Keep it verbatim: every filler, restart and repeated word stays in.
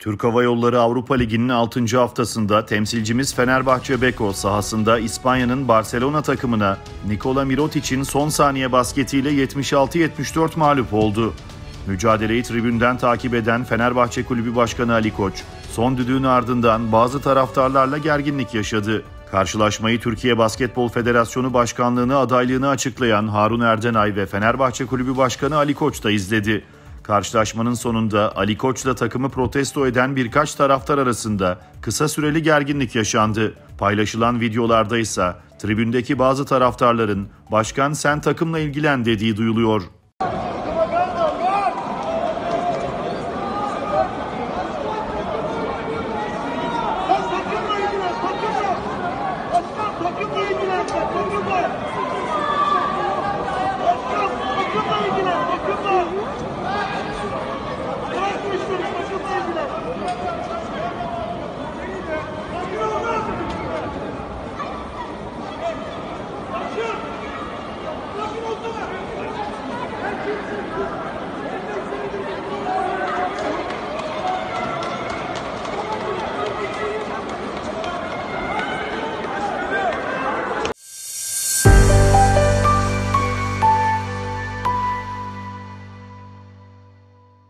Türk Hava Yolları Avrupa Ligi'nin altıncı haftasında temsilcimiz Fenerbahçe Beko sahasında İspanya'nın Barcelona takımına Nikola Mirotic'in son saniye basketiyle yetmiş altı yetmiş dört mağlup oldu. Mücadeleyi tribünden takip eden Fenerbahçe Kulübü Başkanı Ali Koç, son düdüğün ardından bazı taraftarlarla gerginlik yaşadı. Karşılaşmayı Türkiye Basketbol Federasyonu Başkanlığı'na adaylığını açıklayan Harun Erdenay ve Fenerbahçe Kulübü Başkanı Ali Koç da izledi. Karşılaşmanın sonunda Ali Koç'la takımı protesto eden birkaç taraftar arasında kısa süreli gerginlik yaşandı. Paylaşılan videolarda ise tribündeki bazı taraftarların "Başkan sen takımla ilgilen" dediği duyuluyor.